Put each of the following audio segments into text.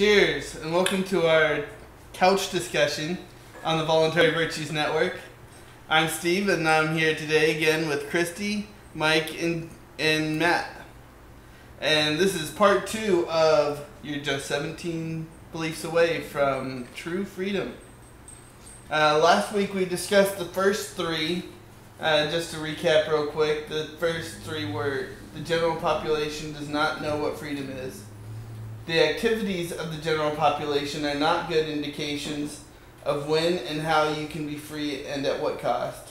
Cheers, and welcome to our couch discussion on the Voluntary Virtues Network. I'm Steve, and I'm here today again with Christy, Mike, and Matt. And this is part two of You're Just 17 Beliefs Away from True Freedom. Last week we discussed the first three. Just to recap real quick, the first three were the general population does not know what freedom is. The activities of the general population are not good indications of when and how you can be free and at what cost.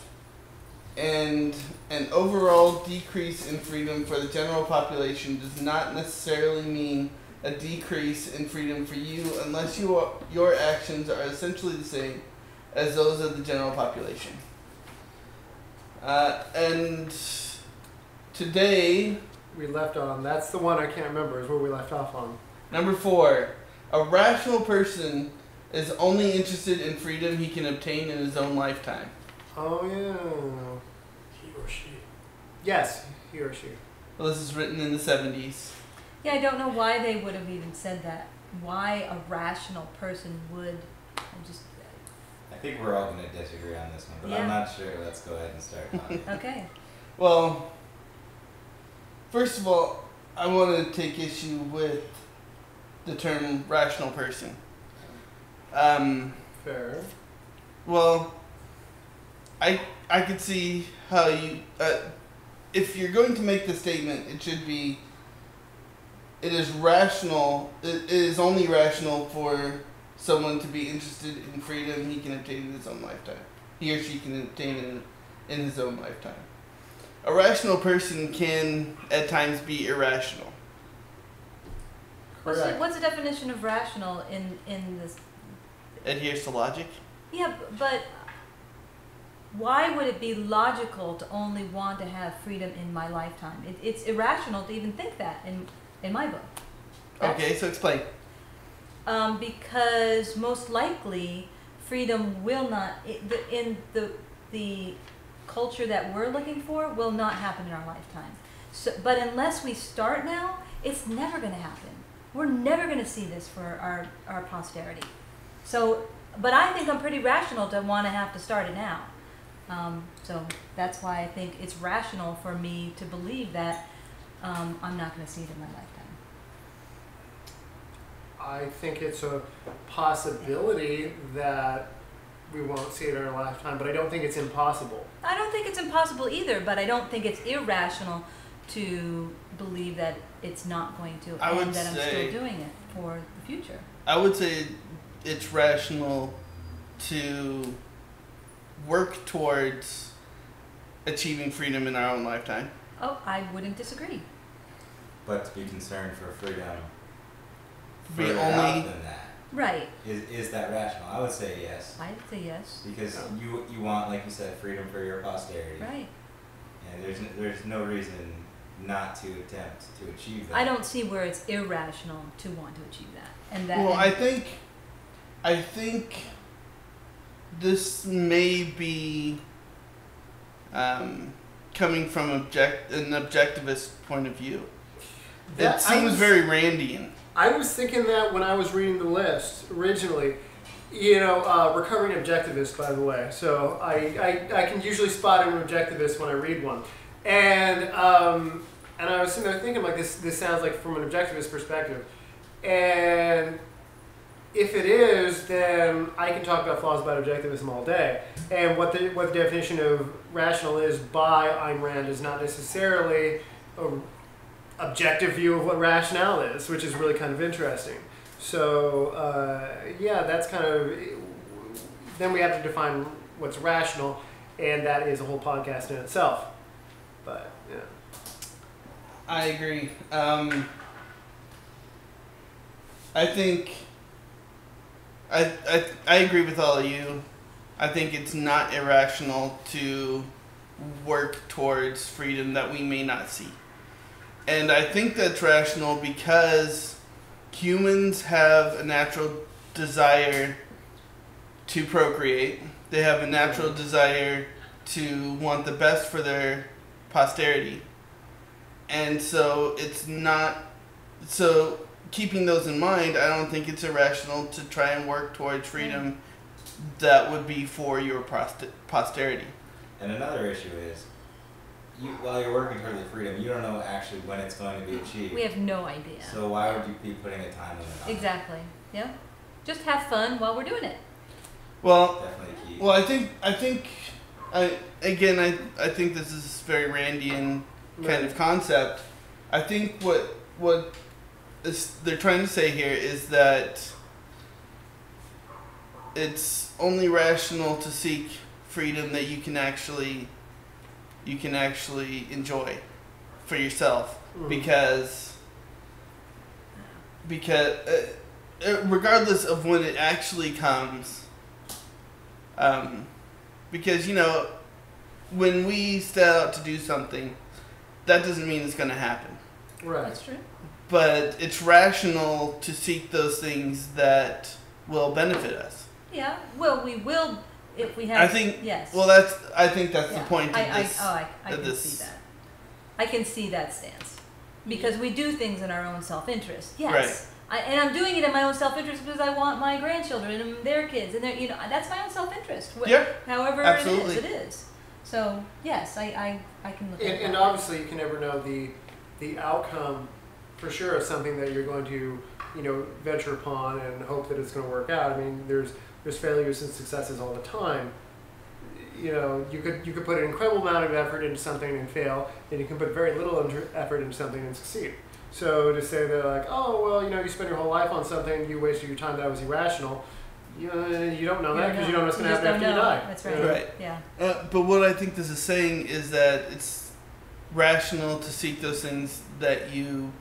And an overall decrease in freedom for the general population does not necessarily mean a decrease in freedom for you unless your actions are essentially the same as those of the general population. And today we left on, that's the one I can't remember, is where we left off on. Number four, a rational person is only interested in freedom he can obtain in his own lifetime. Oh, yeah. He or she. Yes, he or she. Well, this is written in the 70s. Yeah, I don't know why they would have even said that. Why a rational person would, I think we're all going to disagree on this one, but yeah. I'm not sure. Let's go ahead and start talking. Okay. Well, first of all, I want to take issue with the term rational person. Fair. Well, I could see how you... if you're going to make the statement, it should be... It is rational. It is only rational for... someone to be interested in freedom he can obtain in his own lifetime. He or she can obtain it in his own lifetime. A rational person can, at times, be irrational. Correct. So what's the definition of rational in this? Adheres to logic? Yeah, but why would it be logical to only want to have freedom in my lifetime? It's irrational to even think that in my book. Okay, so explain. Because most likely freedom will not, in the culture that we're looking for, will not happen in our lifetime. So, but unless we start now, it's never going to happen. We're never going to see this for our posterity. So, but I think I'm pretty rational to want to have to start it now. So that's why I think it's rational for me to believe that I'm not going to see it in my lifetime. I think it's a possibility that we won't see it in our lifetime, but I don't think it's impossible. I don't think it's impossible either, but I don't think it's irrational to believe that it's not going to, and that I'm still doing it for the future. I would say it's rational to work towards achieving freedom in our own lifetime. Oh, I wouldn't disagree. But to be concerned for freedom... Further out than that. Right. Is that rational? I would say yes. I would say yes. Because you want, like you said, freedom for your posterity. Right. And there's no reason not to attempt to achieve that. I don't see where it's irrational to want to achieve that. And that. Well, I think this may be coming from an objectivist point of view. It seems very Randian. I was thinking that when I was reading the list originally, you know, recovering objectivist, by the way. So I can usually spot an objectivist when I read one, and I was sitting there thinking like this sounds like from an objectivist perspective, and if it is, then I can talk about flaws about objectivism all day, and what the definition of rational is by Ayn Rand is not necessarily an objective view of what rationale is, which is really kind of interesting. So, yeah, that's kind of... Then we have to define what's rational, and that is a whole podcast in itself. But, yeah. I agree. I think... I agree with all of you. I think it's not irrational to work towards freedom that we may not see. And I think that's rational because humans have a natural desire to procreate. They have a natural desire to want the best for their posterity. And so keeping those in mind, I don't think it's irrational to try and work towards freedom that would be for your posterity. And another issue is, while you're working toward the freedom, you don't know actually when it's going to be achieved. We have no idea. So why would you be putting a time limit on it? Exactly. Yeah. Just have fun while we're doing it. Well, definitely key. Well, I think this is very Randian kind of concept. I think what they're trying to say here is that it's only rational to seek freedom that you can actually enjoy for yourself, because regardless of when it actually comes, because when we set out to do something, that doesn't mean it's going to happen. Right. That's true. But it's rational to seek those things that will benefit us. Yeah. Well, we will if we have. I think. Yes. Well, I think that's the point of this. I can see that. I can see that stance, because we do things in our own self-interest. Yes. Right. And I'm doing it in my own self-interest because I want my grandchildren and their kids, and that's my own self-interest. Yeah. However, absolutely. It is. So yes, I can look at that. And obviously, you can never know the outcome for sure of something that you're going to, venture upon and hope that it's going to work out. I mean, there's failures and successes all the time. You could put an incredible amount of effort into something and fail, and you can put very little effort into something and succeed. So to say that, like, oh well, you spend your whole life on something, you wasted your time, that was irrational. You don't know that because you don't know what's going to happen after you die. That's right. Right. Yeah. But what I think this is saying is that it's rational to seek those things that you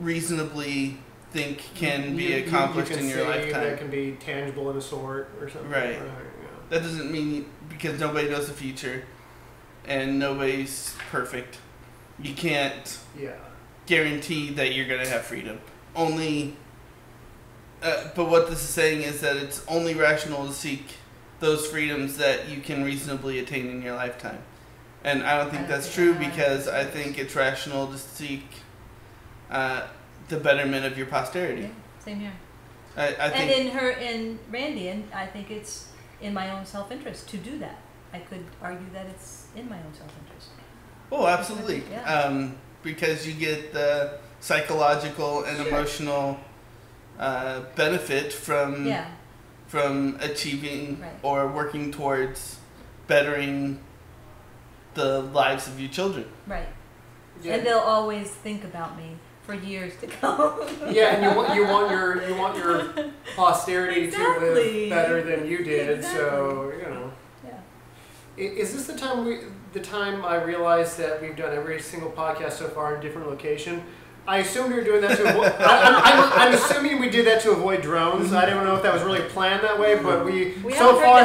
reasonably think can be accomplished in your lifetime. That can be tangible in a sort or something. Right. That doesn't mean, because nobody knows the future and nobody's perfect, you can't guarantee that you're going to have freedom. But what this is saying is that it's only rational to seek those freedoms that you can reasonably attain in your lifetime. And I don't think that's true, because I think it's rational to seek the betterment of your posterity. Yeah, same here. In Randian, I think it's in my own self-interest to do that. I could argue that it's in my own self-interest. Oh, absolutely. Because you get the psychological and emotional benefit from achieving or working towards bettering the lives of your children. Right. Yeah. And they'll always think about me for years to come. Yeah, and you want your posterity to live better than you did. Exactly. So yeah. Is this the time I realized that we've done every single podcast so far in different location? I assumed we were doing that to avoid... I'm assuming we did that to avoid drones. I don't know if that was really planned that way, but we so far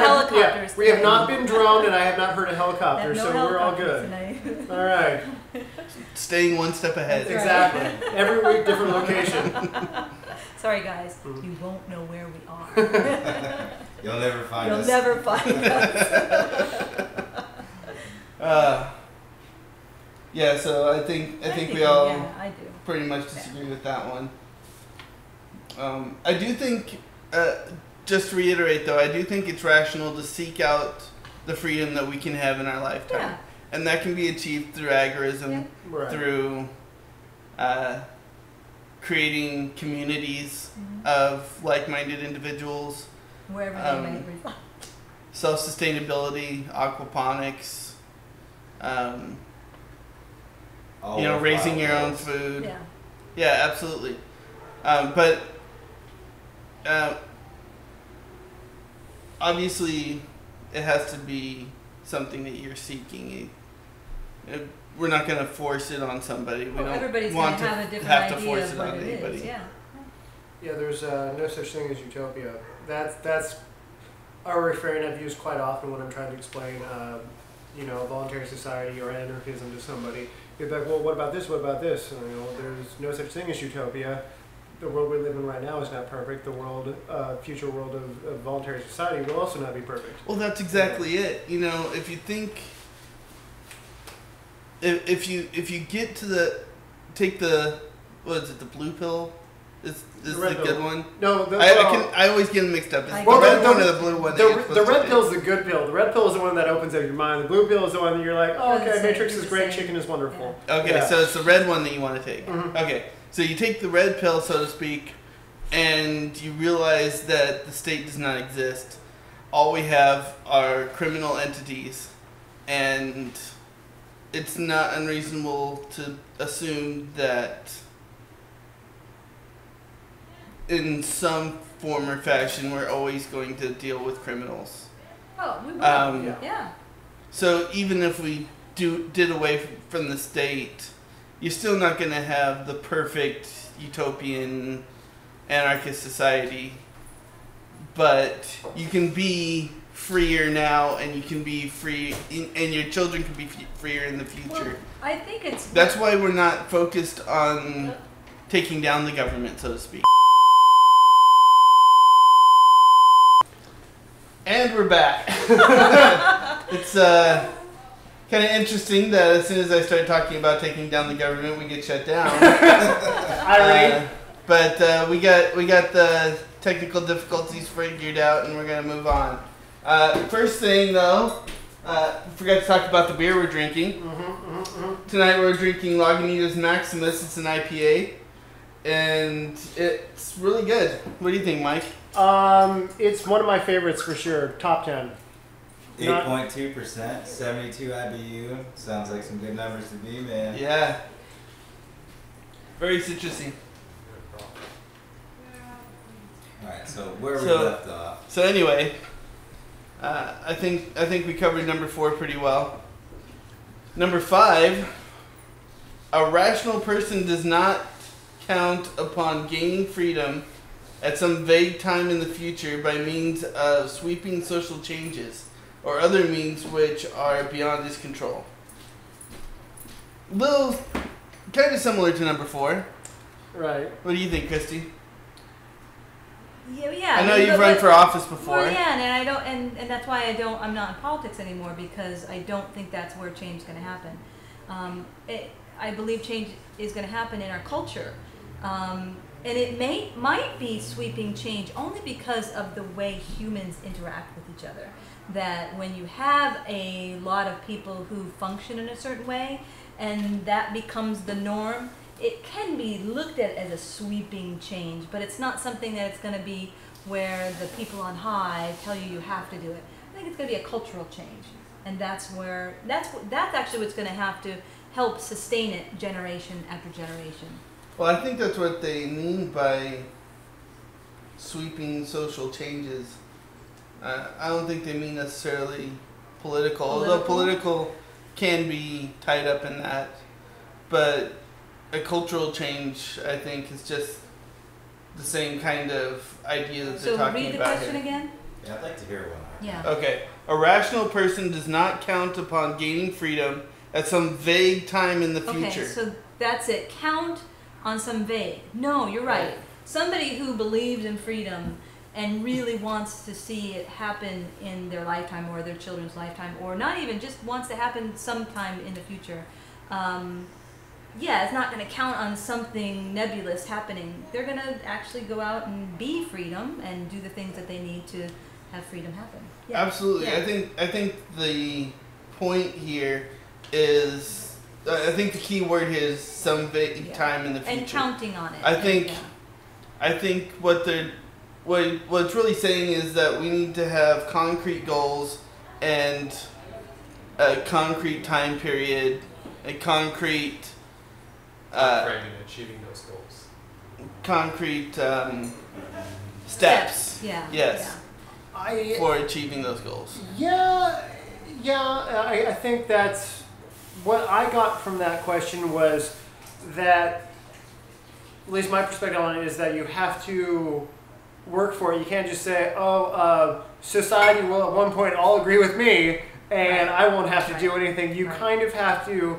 we have not been droned, and I have not heard a helicopter, so we're all good. Tonight. All right. Staying one step ahead. That's exactly. Right. Every week, different location. Sorry, guys. You won't know where we are. You'll never find us. You'll never find us. Yeah, so I think we all pretty much disagree with that one. I do think, just to reiterate though, I do think it's rational to seek out the freedom that we can have in our lifetime. Yeah. And that can be achieved through agorism, through creating communities of like-minded individuals. Wherever they may reside. Self-sustainability, aquaponics, raising your own food. Yeah, absolutely. But obviously, it has to be something that you're seeking. We're not going to force it on somebody. Everybody's going to have a different idea of what it is. Yeah, there's no such thing as utopia. That's a refrain I've used quite often when I'm trying to explain, a voluntary society or anarchism to somebody. They're like, well, what about this? What about this? And, there's no such thing as utopia. The world we live in right now is not perfect. The world, future world of voluntary society will also not be perfect. Well, that's exactly it. If you think, if you get to the, take the what is it, the blue pill? Is the good one? No, the, I always get them mixed up. It's the red one or the blue one? The red pill is the good pill. The red pill is the one that opens up your mind. The blue pill is the one that you're like, oh, okay, Matrix is great, chicken is wonderful. Yeah. Okay, yeah. So it's the red one that you want to take. Mm-hmm. Okay, so you take the red pill, so to speak, and you realize that the state does not exist. All we have are criminal entities, and it's not unreasonable to assume that in some form or fashion, we're always going to deal with criminals. Oh, we will. Yeah. So even if we did away from the state, you're still not going to have the perfect utopian anarchist society. But you can be freer now, and you can be free, and your children can be freer in the future. Well, I think it's... That's why we're not focused on taking down the government, so to speak. And we're back. It's kind of interesting that as soon as I start talking about taking down the government, we get shut down. But we got the technical difficulties figured out, and we're gonna move on. First thing though, forgot to talk about the beer we're drinking. Tonight we're drinking Lagunitas Maximus. It's an IPA, and it's really good. What do you think, Mike? It's one of my favorites for sure. Top 10. 8.2%, 72 IBU. Sounds like some good numbers to me, man. Yeah. Very citrusy. All right, so where we left off. So anyway, I think we covered number 4 pretty well. Number 5, a rational person does not count upon gaining freedom at some vague time in the future by means of sweeping social changes or other means which are beyond his control. Little, kind of similar to number 4. Right. What do you think, Christy? Yeah. I know you've run for office before. Well, yeah, and I don't, and that's why I'm not in politics anymore, because I don't think that's where change is going to happen. I believe change is going to happen in our culture. And it might be sweeping change only because of the way humans interact with each other. That when you have a lot of people who function in a certain way, and that becomes the norm, it can be looked at as a sweeping change, but it's not something that it's going to be where the people on high tell you you have to do it. I think it's going to be a cultural change, and that's actually what's going to have to help sustain it generation after generation. Well, I think that's what they mean by sweeping social changes. I don't think they mean necessarily political, although political can be tied up in that. But a cultural change, I think, is just the same kind of idea that they're talking about here. So read the question again? Yeah, I'd like to hear one. Yeah. Okay. A rational person does not count upon gaining freedom at some vague time in the future. Okay, so that's it. Count on some vague. No, you're right. Somebody who believes in freedom and really wants to see it happen in their lifetime or their children's lifetime, or not even, just wants to happen sometime in the future. Yeah, it's not going to count on something nebulous happening. They're going to actually go out and be freedom and do the things that they need to have freedom happen. Yeah. Absolutely. Yeah. I think the point here is, I think the key word here is some vague time in the future. And counting on it. I think what it's really saying is that we need to have concrete goals and a concrete time period, a concrete framing and achieving those goals. Concrete steps. Yeah. Yes. Yeah. For achieving those goals. Yeah. Yeah. I think that's... What I got from that question was that, at least my perspective on it, is that you have to work for it. You can't just say, oh, society will at one point all agree with me and I won't have to do anything. You kind of have to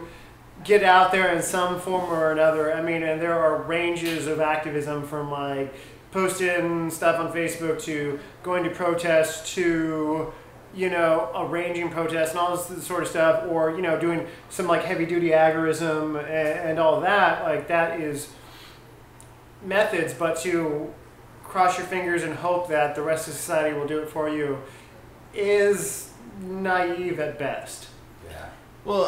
get out there in some form or another. I mean, and there are ranges of activism, from like posting stuff on Facebook to going to protests to... you know, arranging protests and all this sort of stuff, or, you know, doing some like heavy duty agorism and all that. Like, that is methods but to cross your fingers and hope that the rest of society will do it for you is naive at best. Yeah. Well,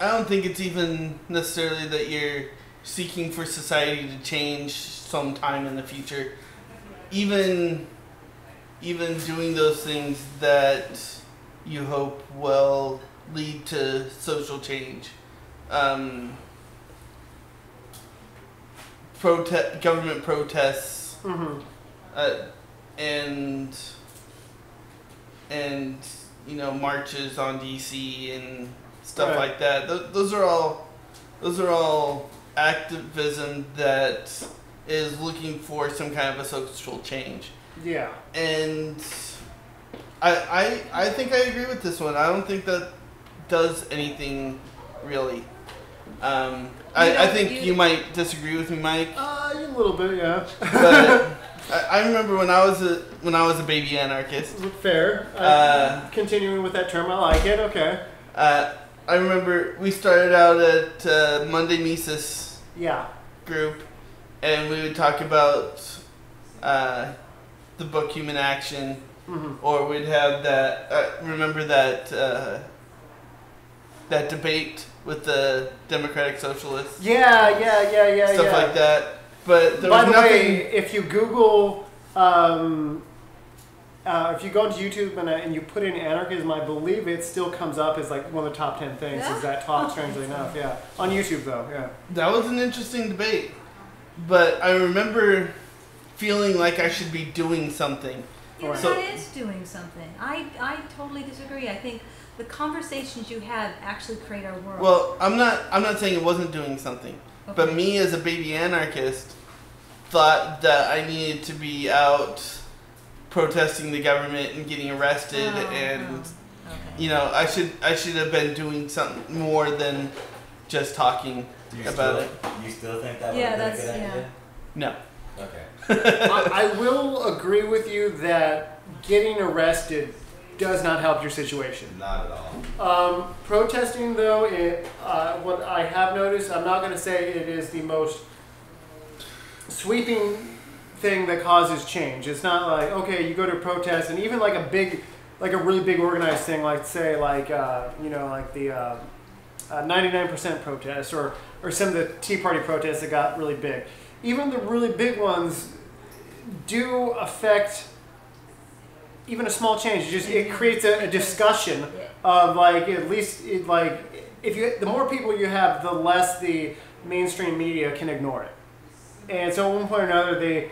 I don't think it's even necessarily that you're seeking for society to change sometime in the future. Even doing those things that you hope will lead to social change. Government protests, mm-hmm. and you know, marches on DC and stuff like that. Those are all activism that is looking for some kind of a social change. Yeah. And I think I agree with this one. I don't think that does anything really. I think you might disagree with me, Mike. A little bit, yeah. But I remember when I was a baby anarchist. Fair. Continuing with that term, I like it. Okay. I remember we started out at Monday Mises. Yeah. Group, and we would talk about the book Human Action, mm-hmm. or we'd have that. Remember that that debate with the Democratic Socialists. Yeah. Stuff like that. But there By the way, if you Google, if you go into YouTube and you put in anarchism, I believe it still comes up as like one of the top 10 things. Yeah? Is that talk? Strangely enough, yeah. On YouTube though, yeah. That was an interesting debate, but I remember feeling like I should be doing something. Yeah, but that is doing something. I totally disagree. I think the conversations you have actually create our world. Well, I'm not saying it wasn't doing something. Okay. But me as a baby anarchist thought that I needed to be out protesting the government and getting arrested, okay. You know, I should have been doing something more than just talking about it. You still think that would be a good idea? No. Okay. I will agree with you that getting arrested does not help your situation. Not at all. Protesting, though, what I have noticed, I'm not going to say it is the most sweeping thing that causes change. It's not like, okay, you go to a protest, and even like a really big organized thing, like say, like you know, like the 99% protests or some of the Tea Party protests that got really big. Even the really big ones do affect. Even a small change, it creates a discussion of like, at least the more people you have, the less the mainstream media can ignore it. And so at one point or another, that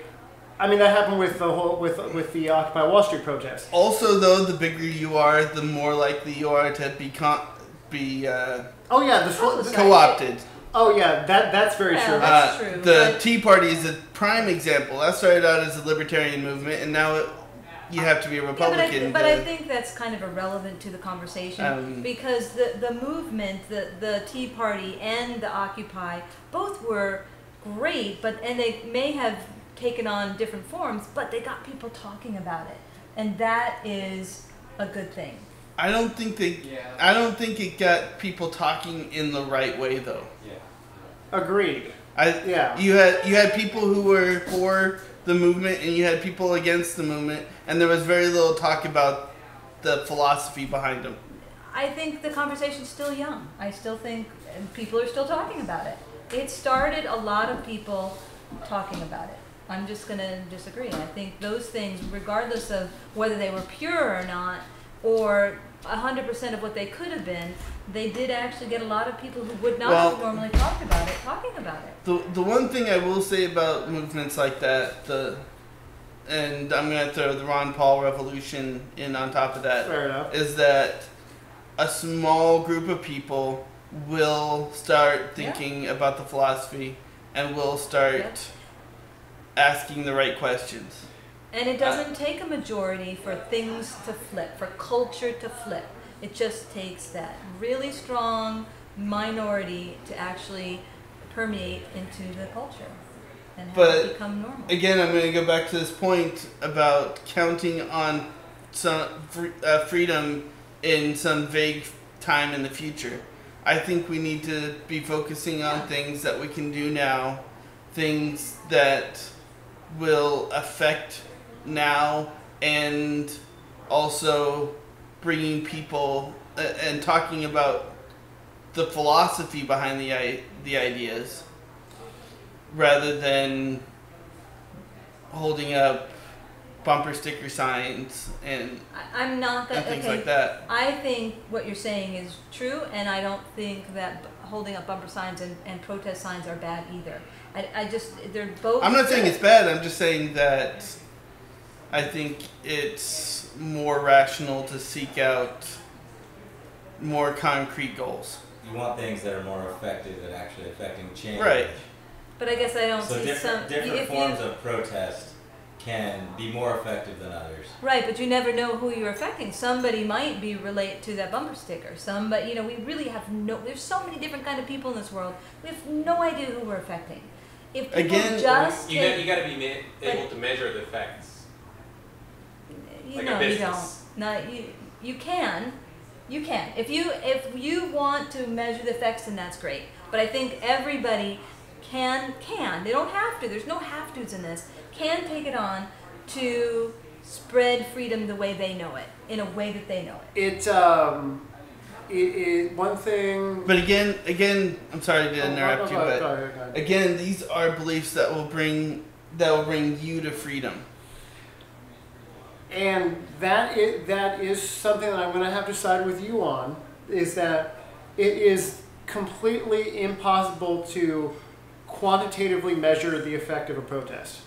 happened with the whole with the Occupy Wall Street protest. Also, though, the bigger you are, the more likely you are to be co-opted. Oh yeah, that's very true. That's true. The Tea Party is a prime example. That started out as a libertarian movement, and now you have to be a Republican. Yeah, but I think that's kind of irrelevant to the conversation because the movement, the Tea Party and the Occupy, both were great, and they may have taken on different forms, but they got people talking about it, and that is a good thing. I don't think it got people talking in the right way, though. Yeah. Agreed. You had people who were for the movement, and you had people against the movement, and there was very little talk about the philosophy behind them. I think the conversation's still young. I still think people are still talking about it. It started a lot of people talking about it. I'm just going to disagree. I think those things, regardless of whether they were pure or not, or 100% of what they could have been, they did actually get a lot of people who would not have normally talked about it, talking about it. The one thing I will say about movements like that, and I'm going to throw the Ron Paul revolution in on top of that, fair enough, is that a small group of people will start thinking about the philosophy and will start asking the right questions. And it doesn't take a majority for things to flip, for culture to flip. It just takes that really strong minority to actually permeate into the culture and have it become normal. Again, I'm going to go back to this point about counting on some freedom in some vague time in the future. I think we need to be focusing on things that we can do now things that will affect now, and also bringing people and talking about the philosophy behind the ideas, rather than holding up bumper sticker signs and things like that. I think what you're saying is true, and I don't think that holding up bumper signs and protest signs are bad either. They're both. I'm not saying it's bad. I'm just saying that I think it's more rational to seek out more concrete goals. You want things that are more effective at actually affecting change. Right. But I guess I don't see different forms of protest can be more effective than others. Right, but you never know who you're affecting. Somebody might be related to that bumper sticker. Somebody, you know, we really have no... There's so many different kind of people in this world. We have no idea who we're affecting. If people you got to be able to measure the effects. You can. If you want to measure the effects, then that's great. But I think everybody can. They don't have to. There's no have-tos in this. Can take it on to spread freedom the way they know it, in a way that they know it. One thing... But again, I'm sorry to interrupt you, but again, these are beliefs that will bring you to freedom. And that is something that I'm going to have to side with you on, is that it is completely impossible to quantitatively measure the effect of a protest.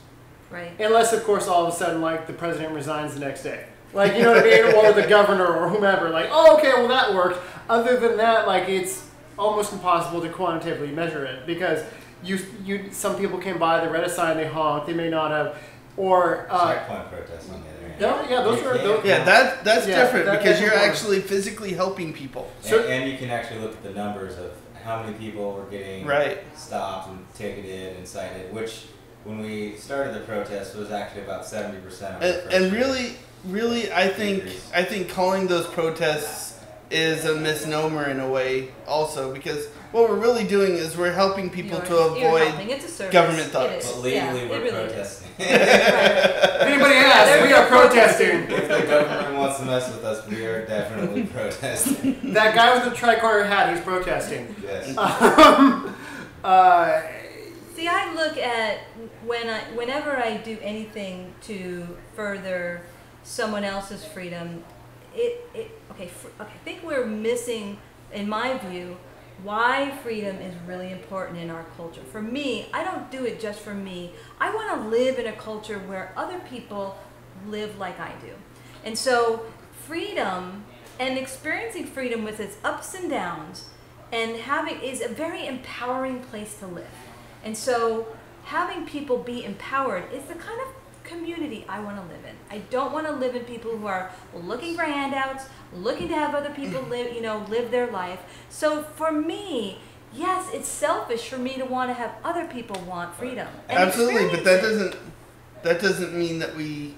Right. Unless, of course, all of a sudden, like, the president resigns the next day. Like, you know what I mean? Or the governor or whomever. Like, oh, okay, well, that worked. Other than that, like, it's almost impossible to quantitatively measure it, because some people came by, they read a sign, they honked, they may not have... Or checkpoint protests on the other hand. That's different because you're actually physically helping people. So, and you can actually look at the numbers of how many people were getting stopped and ticketed and cited, which when we started the protest was actually about 70%. And really, I think calling those protests is a misnomer in a way also, because what we're really doing is we're helping people to avoid government thugs. But legally, we're protesting. If anybody asks, we are protesting. If the government wants to mess with us, we are definitely protesting. That guy with the tricorner hat, he's protesting. Yes. See, I look at whenever I do anything to further someone else's freedom, I think we're missing, in my view, why freedom is really important in our culture. For me, I don't do it just for me. I want to live in a culture where other people live like I do. And so freedom and experiencing freedom with its ups and downs and is a very empowering place to live. And so having people be empowered is the kind of community I want to live in. I don't want to live in people who are looking for handouts, looking to have other people live their life. So for me, yes, it's selfish for me to want to have other people want freedom. Absolutely, but that doesn't mean that we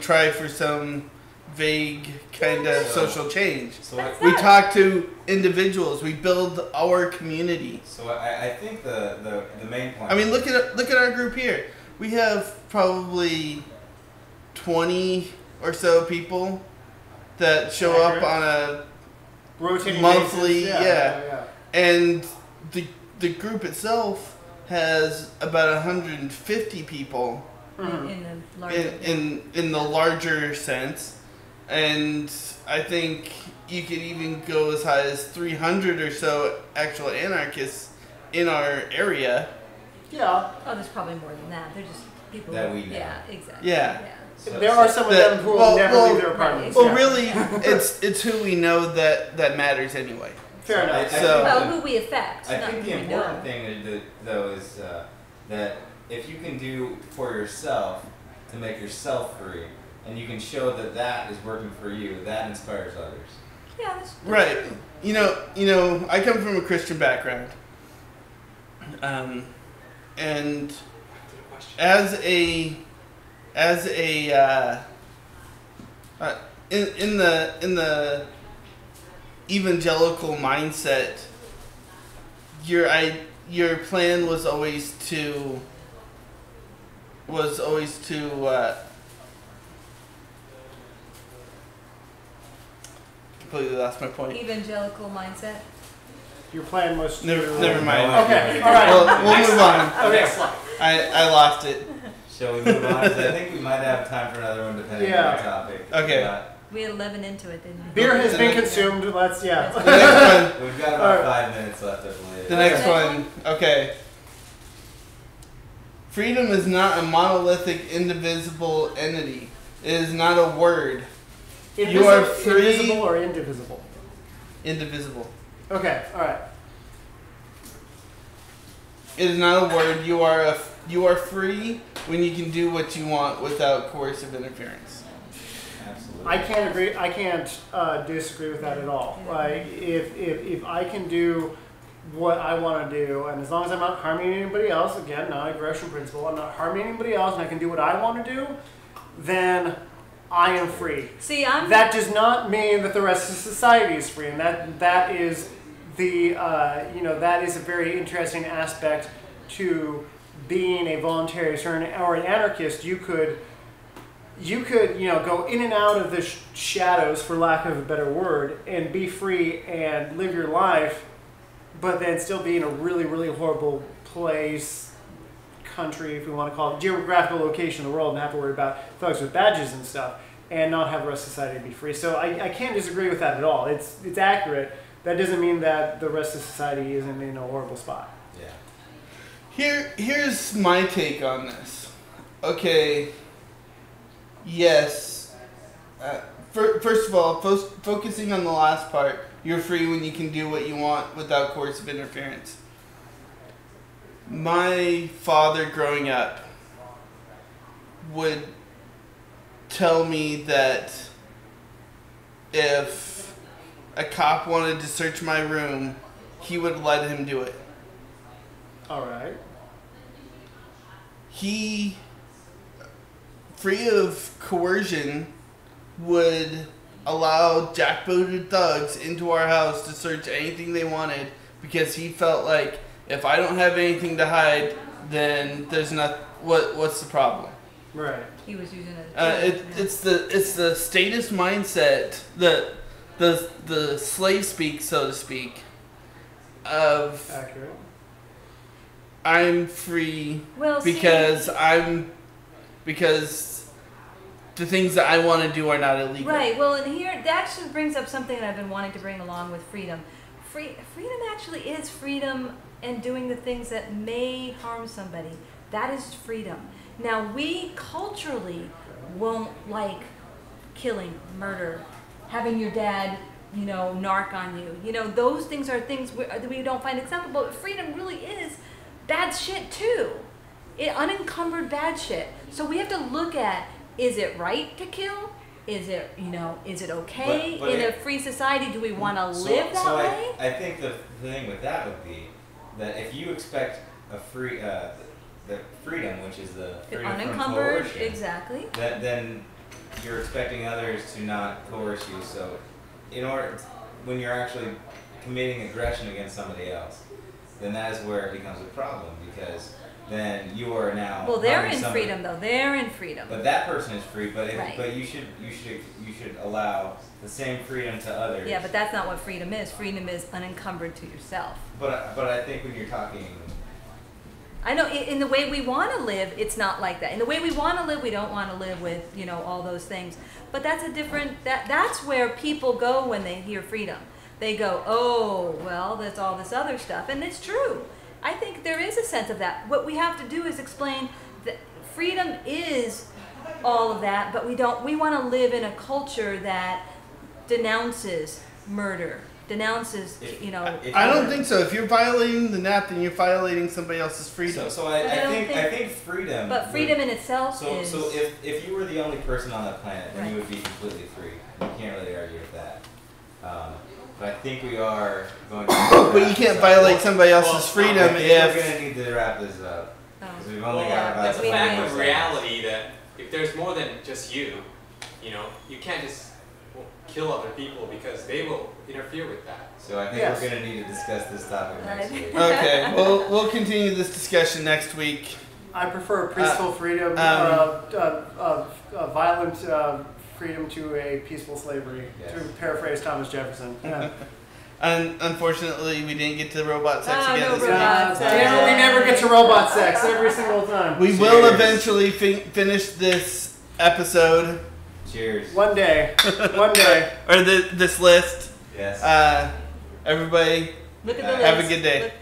try for some vague kind of social change. So we talk to individuals. We build our community. So I think the main point. I mean, look at our group here. We have probably 20 or so people that show up on a rotating monthly, and the group itself has about 150 people in the larger sense, and I think you could even go as high as 300 or so actual anarchists in our area. Yeah. Oh, there's probably more than that. They're just people that we know. Yeah, exactly. Yeah. So there are some of them who will never leave their apartments. Well, really, it's who we know that matters anyway. Fair enough. About who we affect. I think the important thing, though, is that if you can do for yourself to make yourself free, and you can show that that is working for you, that inspires others. Yeah, that's true. Right. You know, I come from a Christian background. And in the evangelical mindset, your plan was always to was always to completely lost my point. Evangelical mindset. Your plan was to... Never mind. Okay, all right. We'll move on. Okay. I lost it. Shall we move on? I think we might have time for another one depending on the topic. Okay. We had 11 into it, didn't we? Beer has been consumed. Let's, yeah. The next one. We've got about 5 minutes left, I believe. The next one. Okay. Freedom is not a monolithic, indivisible entity. It is not a word. You are free. Indivisible or indivisible? Indivisible. Okay, alright. It is not a word. You are free when you can do what you want without coercive interference. Absolutely. I can't disagree with that at all. Like, if I can do what I want to do, and as long as I'm not harming anybody else, again, non-aggression principle, I'm not harming anybody else, and I can do what I want to do, then I am free. See, that does not mean that the rest of society is free, and that is the you know, that is a very interesting aspect to being a voluntarist or an anarchist. You could you know, go in and out of the shadows, for lack of a better word, and be free and live your life, but then still be in a really, really horrible place, country, if we want to call it, geographical location in the world, and have to worry about thugs with badges and stuff, and not have the rest of society be free. So I can't disagree with that at all. It's accurate. That doesn't mean that the rest of society isn't in a horrible spot. Yeah. Here's my take on this. Okay. Yes. First of all, focusing on the last part, you're free when you can do what you want without coercive interference. My father growing up would tell me that if a cop wanted to search my room, he would let him do it. All right. He, free of coercion, would allow jackbooted thugs into our house to search anything they wanted, because he felt like, if I don't have anything to hide, then there's not what's the problem? Right. He was using a it's the statist mindset, the slave speak, so to speak, of accurate. I'm free because the things that I want to do are not illegal. Right. Well, and here that actually brings up something that I've been wanting to bring along with freedom. Freedom actually is freedom and doing the things that may harm somebody. That is freedom. Now, we culturally won't like killing, murder, having your dad, you know, narc on you. You know, those things are things we don't find acceptable. But freedom really is bad shit, too. Unencumbered bad shit. So we have to look at, is it right to kill? Is it, you know, is it okay in a free society? Do we want to live that way? I think the thing with that would be that if you expect a free, the freedom, which is the freedom unencumbered, from coercion, exactly. That then you're expecting others to not coerce you. So, in order, when you're actually committing aggression against somebody else, then that is where it becomes a problem, because then you are now. Well, they're in freedom, though. They're in freedom. But that person is free. But if, but you should allow the same freedom to others. Yeah, but that's not what freedom is. Freedom is unencumbered to yourself. But I think when you're talking, I know in the way we want to live, it's not like that. In the way we want to live, we don't want to live with, you know, all those things. But that's a different. That's where people go when they hear freedom. They go, oh, well, that's all this other stuff, and it's true. I think there is a sense of that. What we have to do is explain that freedom is all of that, but we want to live in a culture that denounces murder, denounces, you know. I don't think so. If you're violating the NAP, then you're violating somebody else's freedom. So I think freedom. But freedom in itself is. So if you were the only person on the planet, then you would be completely free. You can't really argue with that. But I think we are going to. But you can't violate somebody else's freedom if. We're going to need to wrap this up. Because we've only got about the fact of reality that if there's more than just you, you know, you can't just kill other people because they will interfere with that. So I think we're going to need to discuss this topic next week. Okay, we'll continue this discussion next week. I prefer peaceful freedom, violent freedom to a peaceful slavery, yes. To paraphrase Thomas Jefferson. Yeah. Unfortunately, we didn't get to robot sex again. No robot sex. We never get to robot sex every single time. We will eventually finish this episode. Cheers. One day. One day. Or this list. Yes. Everybody, look at the list. Have a good day. Look.